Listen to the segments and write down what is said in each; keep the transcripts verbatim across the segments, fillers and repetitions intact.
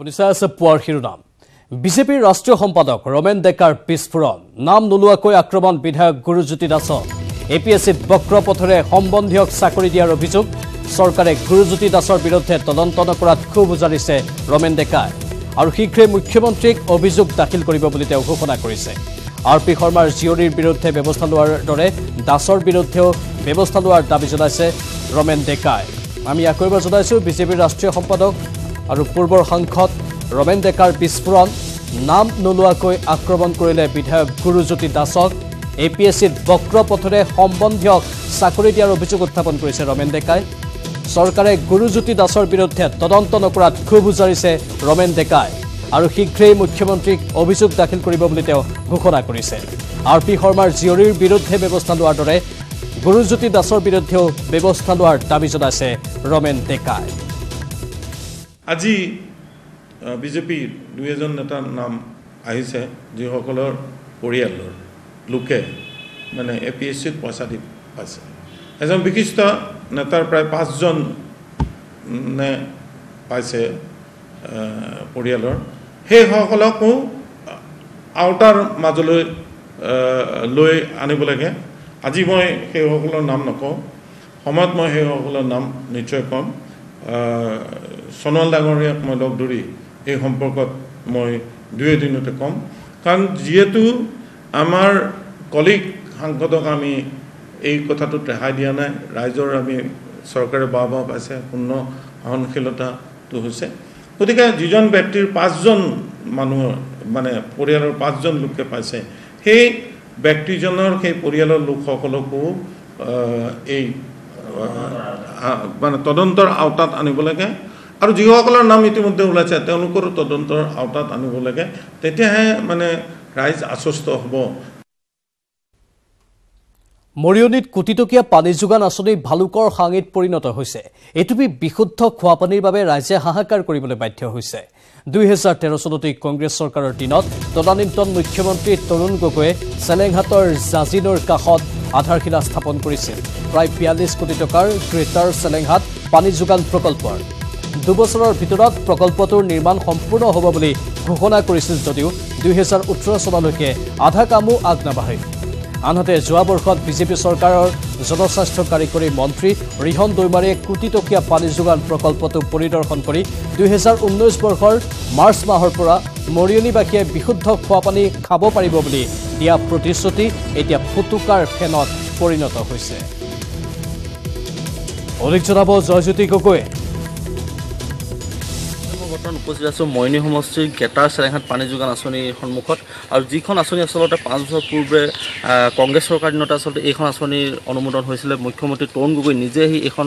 বিজেপিৰ ৰাষ্ট্ৰীয় সম্পাদক ৰমেন ডেকাৰ পিছফুৰণ নাম নোলোৱাকৈ আক্ৰমণ বিধায়ক গুৰুজ্যোতি দাসক এপিএছচিত বক্ৰ পথৰে সম্বন্ধীয়ক চাকৰি দিয়াৰ অভিযোগ চৰকাৰে গুৰুজ্যোতি দাসৰ বিৰুদ্ধে তদন্ত নকৰাত ক্ষোভ উজাৰিছে ৰমেন ডেকাই আৰু শীঘ্ৰে মুখ্যমন্ত্ৰীক অভিযোগ দাখিল কৰিব বুলি তেওঁ ঘোষণা কৰিছে। আৰ পি শৰ্মাৰ জিয়ৰীৰ বিৰুদ্ধে ব্যৱস্থা লোৱাৰ দৰে দাসৰ বিৰুদ্ধেও ব্যৱস্থা লোৱাৰ দাবী জনাইছে ৰমেন ডেকাই। আমি আকৌ এবাৰ জনাইছোঁ বিজেপিৰ ৰাষ্ট্ৰীয় সম্পাদক আৰু পূৰ্বৰ সাংসদ ৰমেন ডেকাৰ পিছফুৰণ নাম নোলোৱাকৈ আক্ৰমণ কৰিলে বিধায়ক গুৰুজ্যোতি দাসক এপিএছচিত বক্ৰ পথৰে সম্বন্ধীয় চাকৰি দিয়াৰ অভিযোগ উত্থাপন কৰিছে ৰমেন ডেকাই। চৰকাৰে গুৰুজ্যোতি দাসৰ বিৰুদ্ধে তদন্ত নকৰাত ক্ষোভ উজাৰিছে ৰমেন ডেকাই আৰু শীঘ্ৰেই মুখ্যমন্ত্ৰীক অভিযোগ দাখিল কৰিব বুলি তেওঁ ঘোষণা কৰিছে। আৰ পি শৰ্মাৰ জীয়ৰীৰ বিৰুদ্ধে ব্যৱস্থা লোৱাৰ দৰে গুৰুজ্যোতি দাসৰ বিৰুদ্ধেও ব্যৱস্থা লোৱাৰ দাবী জনাইছে ৰমেন ডেকাই। আজি বিজেপিৰ দুই এজন নেতাৰ নাম আহিছে যিসকলৰ পৰিয়ালৰ লোকে মানে এ পি এছ চিত পইচা দি পাইছে। এজন বিশিষ্ট নেতাৰ প্ৰায় পাঁচজন নে পাইছে পৰিয়ালৰ, সেইসকলকো আউটাৰ মাজলৈ লৈ আনিব লাগে। আজি মই সেইসকলৰ নাম নকওঁ, সময়ত মই সেইসকলৰ নাম নিশ্চয় ক'ম। সোণোৱাল ডাঙৰীয়াক মই লগ ধৰি এই সম্পৰ্কত মই দুই এদিনতে ক'ম, কাৰণ যিহেতু আমাৰ কলিগ সাংসদক আমি এই কথাটোত ৰেহাই দিয়া নাই। ৰাইজৰ আমি চৰকাৰে বাহ বাহ পাইছে, পূৰ্ণ সহনশীলতাটো হৈছে। গতিকে যিজন ব্যক্তিৰ পাঁচজন মানুহৰ মানে পৰিয়ালৰ পাঁচজন লোকে পাইছে, সেই ব্যক্তিজনৰ সেই পৰিয়ালৰ লোকসকলকো এই মানে তদন্তৰ আওতাত আনিব লাগে আৰু যিসকলৰ নাম ইতিমধ্যে ওলাইছে তেওঁলোকৰো তদন্তৰ আওতাত আনিব লাগে, তেতিয়াহে মানে ৰাইজ আশ্বস্ত হ'ব। মৰিয়নিত কোটিটকীয়া পানী যোগান আঁচনি ভালুকৰ হাঙিত পৰিণত হৈছে। এটুপি বিশুদ্ধ খোৱাপানীৰ বাবে ৰাইজে হাহাকাৰ কৰিবলৈ বাধ্য হৈছে। দুই হাজাৰ তেৰ চনতে কংগ্ৰেছ চৰকাৰৰ দিনত তদানীন্তন মুখ্যমন্ত্ৰী তৰুণ গগৈয়ে চেলেংহাটৰ জাজিনৰ কাষত আধাৰশিলা স্থাপন কৰিছিল প্ৰায় বিয়াল্লিছ কোটি টকাৰ গ্ৰেটাৰ চেলেংহাট পানী যোগান প্ৰকল্পৰ। দুবছৰৰ ভিতৰত প্ৰকল্পটোৰ নিৰ্মাণ সম্পূৰ্ণ হ'ব বুলি ঘোষণা কৰিছিল যদিও দুই হাজাৰ ওঠৰ চনলৈকে আধা কামো আগ নাবাঢ়িল। আনহাতে যোৱা বৰ্ষত বিজেপি চৰকাৰৰ জনস্বাস্থ্য কাৰিকৰী মন্ত্ৰী ৰিহণ দৈমাৰীয়ে কোটিটকীয়া পানী যোগান প্ৰকল্পটো পৰিদৰ্শন কৰি দুহেজাৰ ঊনৈছ বৰ্ষৰ মাৰ্চ মাহৰ পৰা মৰিয়নিবাসীয়ে বিশুদ্ধ খোৱাপানী খাব পাৰিব বুলি দিয়া প্ৰতিশ্ৰুতি এতিয়া ফুটুকাৰ ফেনত পৰিণত হৈছে। অধিক জনাব জয়জ্যোতি গগৈয়ে। বৰ্তমান উপস্থিত আছোঁ মৰিয়নি সমষ্টিৰ গ্ৰেটাৰ চেলেংহাট পানী যোগান আঁচনিৰ সন্মুখত, আৰু যিখন আঁচনি আচলতে পাঁচ বছৰ পূৰ্বে কংগ্ৰেছ চৰকাৰ দিনতে আচলতে এইখন আঁচনিৰ অনুমোদন হৈছিলে। মুখ্যমন্ত্ৰী তৰুণ গগৈ নিজে আহি এইখন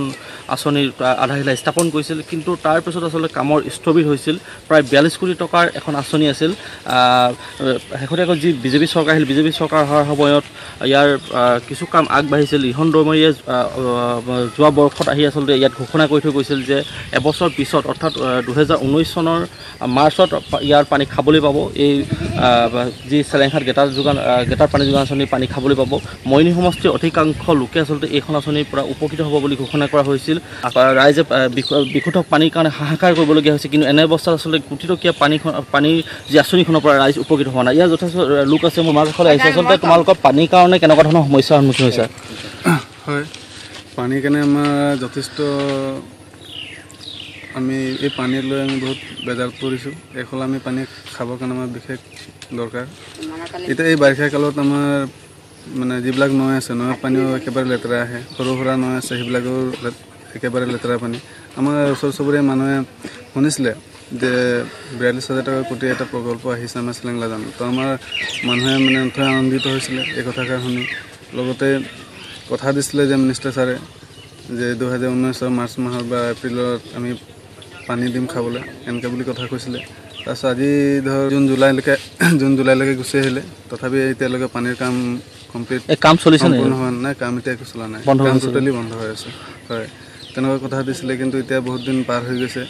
আঁচনিৰ আধাৰশিলা স্থাপন কৰিছিল, কিন্তু তাৰপিছত আচলতে কামৰ স্থবিৰ হৈছিল। প্ৰায় বিয়াল্লিছ কোটি টকাৰ এখন আঁচনি আছিল। শেহতীয়াকৈ যি বিজেপি চৰকাৰ আহিল, বিজেপি চৰকাৰ অহাৰ সময়ত ইয়াৰ কিছু কাম আগবাঢ়িছিল। ৰিহণ দৈমাৰীয়ে যোৱা বৰ্ষত আহি আচলতে ইয়াত ঘোষণা কৰি থৈ গৈছিল যে এবছৰ পিছত অৰ্থাৎ দুহেজাৰ ঊনৈছ চনৰ মাৰ্চত ইয়াৰ পানী খাবলৈ পাব, এই যি চেলেংহাট গ্ৰেটাৰ যোগান গ্ৰেটাৰ পানী যোগান আঁচনিৰ পানী খাবলৈ পাব। মৰিয়নি সমষ্টিৰ অধিকাংশ লোকে আচলতে এইখন আঁচনিৰ পৰা উপকৃত হ'ব বুলি ঘোষণা কৰা হৈছিল। ৰাইজে বিশুদ্ধ পানীৰ কাৰণে হাহাকাৰ কৰিবলগীয়া হৈছে, কিন্তু এনে অৱস্থাত আচলতে কোটিটকীয়া পানী পানীৰ যি আঁচনিখনৰ পৰা ৰাইজ উপকৃত হোৱা নাই। ইয়াৰ যথেষ্ট লোক আছে মোৰ মাজত আহিছে। আচলতে তোমালোকৰ পানীৰ কাৰণে কেনেকুৱা ধৰণৰ সমস্যাৰ সন্মুখীন হৈছে? হয়, পানীৰ কাৰণে আমাৰ যথেষ্ট আমি এই পানী লৈ আমি বহুত বেজাৰ পৰিছোঁ। এইফালে আমি পানী খাবৰ কাৰণে আমাৰ বিশেষ দৰকাৰ। এতিয়া এই বাৰিষা কালত আমাৰ মানে যিবিলাক নৈ আছে, নৈৰ পানীও একেবাৰে লেতেৰা আহে। সৰু সুৰা নৈ আছে, সেইবিলাকৰো একেবাৰে লেতেৰা পানী। আমাৰ ওচৰ চুবুৰীয়া মানুহে শুনিছিলে যে বিয়াল্লিছ হাজাৰ টকা কোটি এটা প্ৰকল্প আহিছে আমাৰ চেলেংলা জানো, তো আমাৰ মানুহে মানে নথৈ আনন্দিত হৈছিলে এই কথাষাৰ শুনি। লগতে কথা দিছিলে যে মিনিষ্টাৰ ছাৰে যে দুহেজাৰ ঊনৈছৰ মাৰ্চ মাহৰ বা এপ্ৰিলত আমি পানী দিম খাবলৈ, এনেকৈ বুলি কথা কৈছিলে। তাৰপিছত আজি ধৰ জুন জুলাইলৈকে জুন জুলাইলৈকে গুচি আহিলে, তথাপি এতিয়ালৈকে পানীৰ কাম কমপ্লিট কাম চলিছে নাই, কাম এতিয়া চলা নাই, কাম টোটেলি বন্ধ হৈ আছে। হয়, তেনেকুৱা কথা দিছিলে, কিন্তু এতিয়া বহুত দিন পাৰ হৈ গৈছে।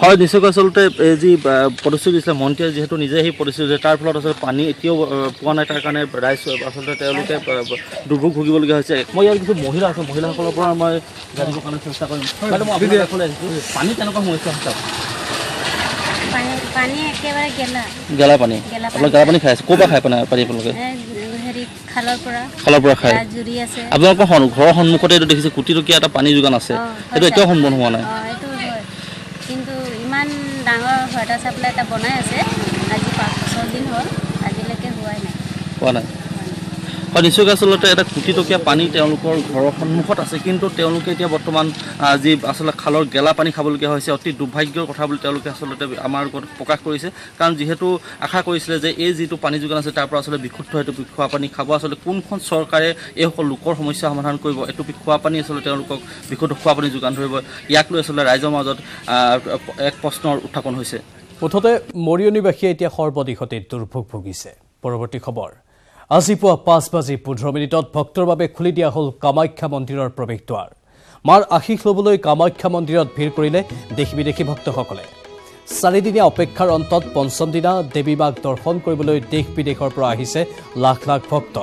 হয়, নিশ্চয়কৈ আচলতে এই যি প্ৰতিশ্ৰুতি দিছিলে মন্ত্ৰীয়ে, যিহেতু নিজে সেই প্ৰতিশ্ৰুতি দিছে, তাৰ ফলত আচলতে পানী এতিয়াও পোৱা নাই। তাৰ কাৰণে ৰাইজ আচলতে তেওঁলোকে দুৰ্ভোগ ভুগিবলগীয়া হৈছে। মই ইয়াৰ কিছু মহিলা আছে, মহিলাসকলৰ পৰা মই জানিবৰ কাৰণে চেষ্টা কৰিম। পানী কেনেকুৱা সমস্যা হৈছে? पानी एकेबारे गेला गेला पानी आपला गेला पानी खाइस कोबा खाइ पानी पानी आपलके হেৰি খালৰ পৰা খালৰ পৰা খাই জুৰি আছে আপোনাক ঘৰ সন্মুখতে এটো দেখিছে কুটিৰ কি এটা পানী যোগান আছে এটো এটো সম্ভৱ হোৱা নাই এটো হয় কিন্তু ইমান ডাঙৰ হটা সাপ্লাই এটা বনাই আছে আজি পাঁচ ছয় দিন হ'ল আজিলৈকে হোৱাই নাই হোৱা নাই অনিসুক আসলতে এটা কুটি টকিয়া পানী তেওঁলোকৰ ঘৰৰ সন্মুখত আছে কিন্তু তেওঁলোকে এতিয়া বৰ্তমান আজি আসলে খালৰ গেলা পানী খাবলগীয়া হৈছে অতি দুৰ্ভাগ্যৰ কথা বুলি তেওঁলোকে আসলতে আমাৰ প্ৰকাশ কৰিছে কাৰণ যেহেতু আশা কৰিছিল যে এই যিটো পানী যোগান আছে তাৰ পৰা আসলে বিশুদ্ধ হেতু খোৱা পানী খাব আসলে কোনখন চৰকাৰে এই লোকৰ সমস্যা সমাধান কৰিব এটো খোৱা পানী আসলে তেওঁলোকক বিশুদ্ধ খোৱা পানী যোগান ধৰিব ইয়াক লৈ আসলে ৰাইজৰ মাজত এক প্ৰশ্নৰ উত্থাপন হৈছে প্ৰথমতে মৰিয়নিবাসীয়ে এতিয়া সৰ্বদিশতে দুৰ্ভোগ ভুগিছে পৰৱৰ্তী খবৰ আজি পুৱা পাঁচ বাজি পোন্ধৰ মিনিটত ভক্তৰ বাবে খুলি দিয়া হ'ল কামাখ্যা মন্দিৰৰ প্ৰৱেশদ্বাৰ মাৰ আশীষ ল'বলৈ কামাখ্যা মন্দিৰত ভিৰ কৰিলে দেশ বিদেশী ভক্তসকলে চাৰিদিনীয়া অপেক্ষাৰ অন্তত পঞ্চম দিনা দেৱী মাক দৰ্শন কৰিবলৈ দেশ বিদেশৰ পৰা আহিছে লাখ লাখ ভক্ত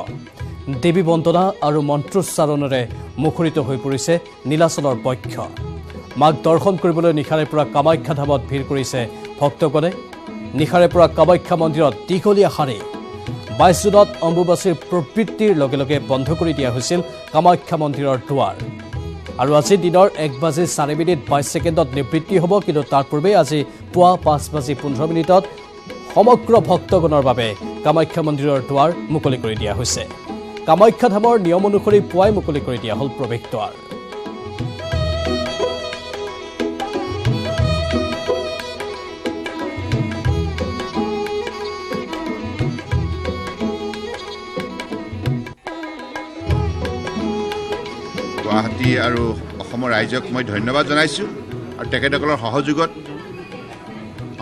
দেৱী বন্দনা আৰু মন্ত্ৰোচ্চাৰণেৰে মুখৰিত হৈ পৰিছে নীলাচলৰ পক্ষ মাক দৰ্শন কৰিবলৈ নিশাৰে পৰা কামাখ্যা ধামত ভিৰ কৰিছে ভক্তগণে নিশাৰে পৰা কামাখ্যা মন্দিৰত দীঘলীয়া শাৰী বাইশ জুনত অম্বুবাচীৰ প্ৰবৃত্তিৰ লগে লগে বন্ধ কৰি দিয়া হৈছিল কামাখ্যা মন্দিৰৰ দুৱাৰ আৰু আজি দিনৰ এক বাজি চাৰি মিনিট বাইছ ছেকেণ্ডত নিবৃত্তি হ'ব কিন্তু তাৰ পূৰ্বে আজি পুৱা পাঁচ বাজি পোন্ধৰ মিনিটত সমগ্ৰ ভক্তগণৰ বাবে কামাখ্যা মন্দিৰৰ দুৱাৰ মুকলি কৰি দিয়া হৈছে কামাখ্যা ধামৰ নিয়ম অনুসৰি পুৱাই মুকলি কৰি দিয়া হ'ল প্ৰৱেশদ্বাৰ গুৱাহাটী আৰু অসমৰ ৰাইজক মই ধন্যবাদ জানাইছো আৰু তেখেতসকলৰ সহযোগত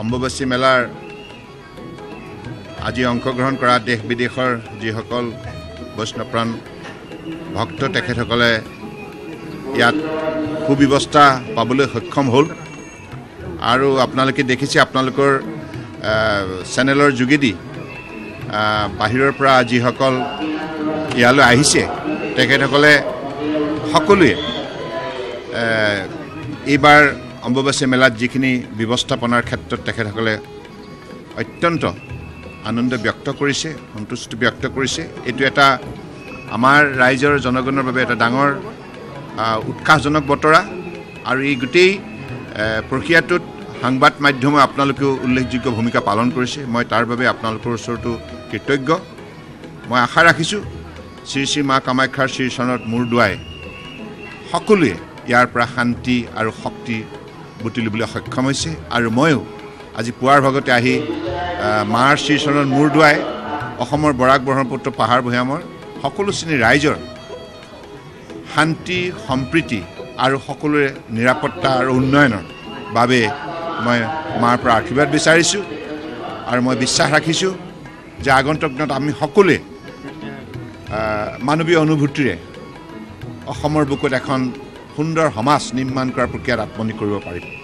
অম্বুবাচী মেলাৰ আজি অংশগ্ৰহণ কৰা দেশ বিদেশৰ যিসকল বৈষ্ণৱপ্ৰাণ ভক্ত তেখেতসকলে ইয়াত সুব্যৱস্থা পাবলৈ সক্ষম হ'ল আৰু আপোনালোকে দেখিছে আপোনালোকৰ চেনেলৰ যোগেদি বাহিৰৰ পৰা যিসকল ইয়ালৈ আহিছে তেখেতসকলে সকলোৱে এইবাৰ অম্বুবাচী মেলাত যিখিনি ব্যৱস্থাপনাৰ ক্ষেত্ৰত তেখেতসকলে অত্যন্ত আনন্দ ব্যক্ত কৰিছে সন্তুষ্টি ব্যক্ত কৰিছে এইটো এটা আমাৰ ৰাইজৰ জনগণৰ বাবে এটা ডাঙৰ উৎসাহজনক বতৰা আৰু এই গোটেই প্ৰক্ৰিয়াটোত সংবাদ মাধ্যমে আপোনালোকেও উল্লেখযোগ্য ভূমিকা পালন কৰিছে মই তাৰ বাবে আপোনালোকৰ ওচৰতো কৃতজ্ঞ মই আশা ৰাখিছোঁ শ্ৰী শ্ৰী মা কামাখ্যাৰ শ্ৰী চৰণত মূৰ দুৱাই সকলোৱে ইয়াৰ পৰা শান্তি আৰু শক্তি বুটি ল'বলৈ সক্ষম হৈছে আৰু ময়ো আজি পুৱাৰ ভাগতে আহি মাৰ শ্ৰীচৰণৰ মূৰ দুৱাই অসমৰ বৰাক ব্ৰহ্মপুত্ৰ পাহাৰ ভৈয়ামৰ সকলো শ্ৰেণীৰ ৰাইজৰ শান্তি সম্প্ৰীতি আৰু সকলোৰে নিৰাপত্তা আৰু উন্নয়নৰ বাবে মই মাৰ পৰা আশীৰ্বাদ বিচাৰিছোঁ আৰু মই বিশ্বাস ৰাখিছোঁ যে আগন্তুক দিনত আমি সকলোৱে মানৱীয় অনুভূতিৰে অসমৰ বুকুত এখন সুন্দৰ সমাজ নিৰ্মাণ কৰাৰ প্ৰক্ৰিয়াত আত্মনিয়োগ কৰিব পাৰিব।